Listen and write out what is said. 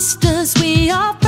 sisters we are.